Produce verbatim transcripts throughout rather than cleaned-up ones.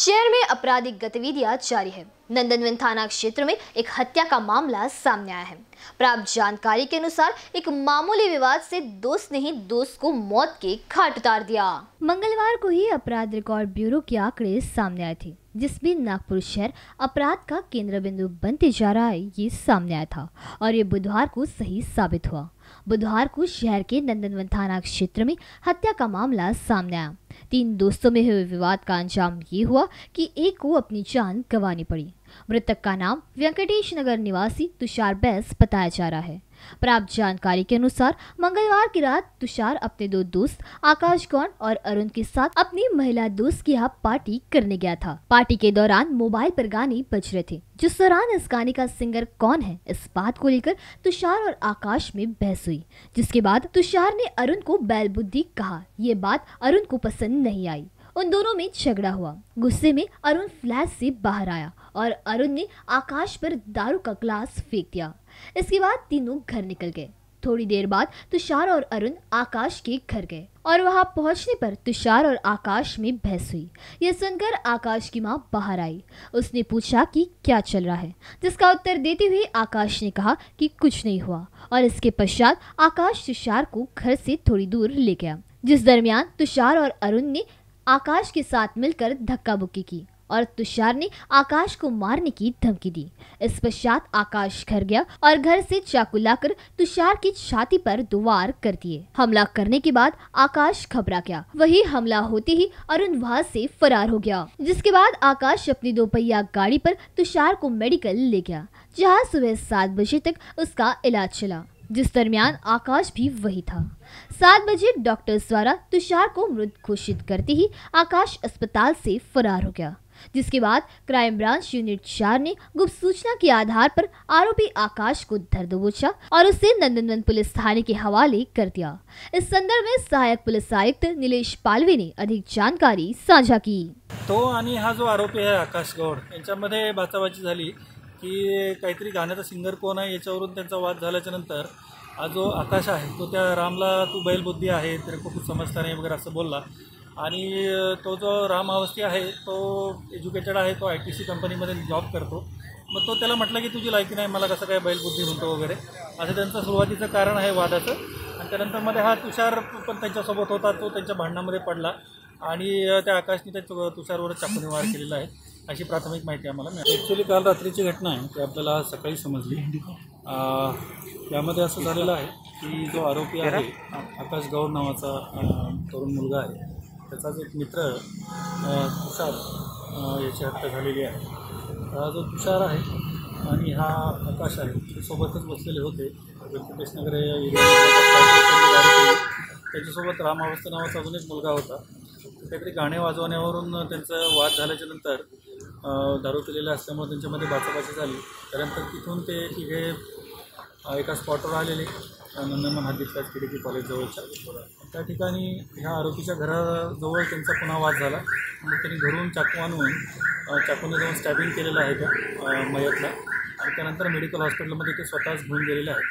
शहर में आपराधिक गतिविधियां जारी है। नंदनवन थाना क्षेत्र में एक हत्या का मामला सामने आया है। प्राप्त जानकारी के अनुसार एक मामूली विवाद से दोस्त ने ही दोस्त को मौत के घाट उतार दिया। मंगलवार को ही अपराध रिकॉर्ड ब्यूरो के आंकड़े सामने आए थे, जिसमें नागपुर शहर अपराध का केंद्र बिंदु बनते जा रहा है, ये सामने आया था और ये बुधवार को सही साबित हुआ। बुधवार को शहर के नंदनवन थाना क्षेत्र में हत्या का मामला सामने आया। तीन दोस्तों में हुए विवाद का अंजाम ये हुआ कि एक को अपनी जान गंवानी पड़ी। मृतक का नाम वेंकटेश नगर निवासी तुषार बैस बताया जा रहा है। प्राप्त जानकारी के अनुसार मंगलवार की रात तुषार अपने दो दोस्त आकाश गौड़े और अरुण के साथ अपनी महिला दोस्त के यहाँ पार्टी करने गया था। पार्टी के दौरान मोबाइल पर गाने बज रहे थे, जिस दौरान इस गाने का सिंगर कौन है इस बात को लेकर तुषार और आकाश में बहस हुई, जिसके बाद तुषार ने अरुण को बैल बुद्धि कहा। ये बात अरुण को पसंद नहीं आई। उन दोनों में झगड़ा हुआ। गुस्से में अरुण फ्लैट से बाहर आया और अरुण ने आकाश पर दारू का ग्लास फेंक दिया। इसके बाद तीनों घर निकल गए। थोड़ी देर बाद तुषार और अरुण आकाश के घर गए और वहां पहुंचने पर तुषार और आकाश में बहस हुई। यह सुनकर आकाश की मां बाहर आई। उसने पूछा कि क्या चल रहा है, जिसका उत्तर देते हुए आकाश ने कहा कि कुछ नहीं हुआ और इसके पश्चात आकाश तुषार को घर से थोड़ी दूर ले गया, जिस दरमियान तुषार और अरुण ने आकाश के साथ मिलकर धक्का बुक्की की और तुषार ने आकाश को मारने की धमकी दी। इस पश्चात आकाश घर गया और घर से चाकू लाकर तुषार की छाती पर दो वार कर दिए। हमला करने के बाद आकाश घबरा गया। वही हमला होते ही अरुण वहां से फरार हो गया, जिसके बाद आकाश अपनी दोपहिया गाड़ी पर तुषार को मेडिकल ले गया, जहां सुबह सात बजे तक उसका इलाज चला, जिस दरमियान आकाश भी वही था। सात बजे डॉक्टर्स द्वारा तुषार को मृत घोषित करते ही आकाश अस्पताल से फरार हो गया, जिसके बाद क्राइम ब्रांच यूनिट चार ने गुप्त सूचना के आधार पर आरोपी आकाश को धर दबोचा और उसे नंदनवन पुलिस थाने के हवाले कर दिया। इस संदर्भ में सहायक पुलिस आयुक्त नीलेश पालवी ने अधिक जानकारी साझा की। तो आणि हा जो आरोपी है आकाश गौड़े यांच्यामध्ये बाचाबाची झाली की काहीतरी गाण्याचा सिंगर कोण आहे याच्यावरून त्यांचा वाद झाल्याच्या नंतर हा जो आकाश आहे तो त्या रामला तू बैलबुद्धी आहे तेरे को कुछ समजता नाही वगैरे असं बोलला आणि तो जो राम अवस्थी आहे तो एज्युकेटेड आहे, तो आय टी सी कंपनीमध्ये जॉब करतो। मग तो त्याला म्हटलं की तुझी लायकी नाही, मला कसं काय बैलबुद्धी म्हणतो वगैरे असं त्यांचं सुरुवातीचं कारण आहे वादाचं। आणि त्यानंतर मध्ये हा तुषार पण त्यांच्यासोबत होता, तो त्यांच्या भांडणामध्ये पडला आणि त्या आकाशने त्या तुषारवर चाकूने वार केलेला आहे अशी प्राथमिक माहिती आम्हाला मिळाली। ॲक्च्युली काल रात्रीची घटना आहे ती आपल्याला सकाळी समजली। त्यामध्ये असं झालेलं आहे की जो आरोपी आहे आकाश गौड नावाचा तरुण मुलगा आहे त्याचाच एक मित्र तुषार याची हत्या झालेली आहे। हा जो तुषार आहे आणि हा आकाश आहे ते सोबतच बसलेले होते वेंकटेश नगर त्याच्यासोबत राम अवस्था नावाचा अजून एक मुलगा होता। काहीतरी गाणे वाजवण्यावरून त्यांचा वाद झाल्याच्या नंतर दारू पिलेला असल्यामुळे त्यांच्यामध्ये बाचाबाची झाली। त्यानंतर तिथून ते तिघे एका स्पॉटवर आलेले नंदनवन हद्दीतल्या किडकी कॉलेजजवळच्या त्या ठिकाणी ह्या आरोपीच्या घराजवळ त्यांचा पुन्हा वाद झाला। मग त्यांनी घरून चाकू आणून चाकूने जाऊन स्टॅबिंग केलेलं आहे त्या मयतला आणि त्यानंतर मेडिकल हॉस्पिटलमध्ये ते स्वतःच घेऊन गेलेले आहेत।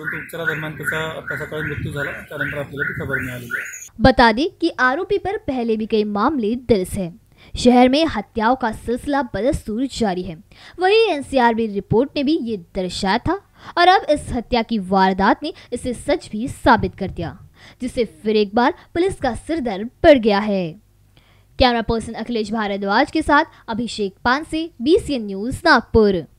उपचारादरम्यान त्याचा आता सकाळी मृत्यू झाला। त्यानंतर आपल्याला ती खबर मिळाली आहे। बता दें कि आरोपी पर पहले भी कई मामले दर्ज है। शहर में हत्याओं का सिलसिला बदस्तूर जारी है। वही N C R B report ने भी ये दर्शाया था और अब इस हत्या की वारदात ने इसे सच भी साबित कर दिया, जिससे फिर एक बार पुलिस का सिरदर्द बढ़ गया है। कैमरा पर्सन अखिलेश भारद्वाज के साथ Abhishek Panse, B C N news Nagpur.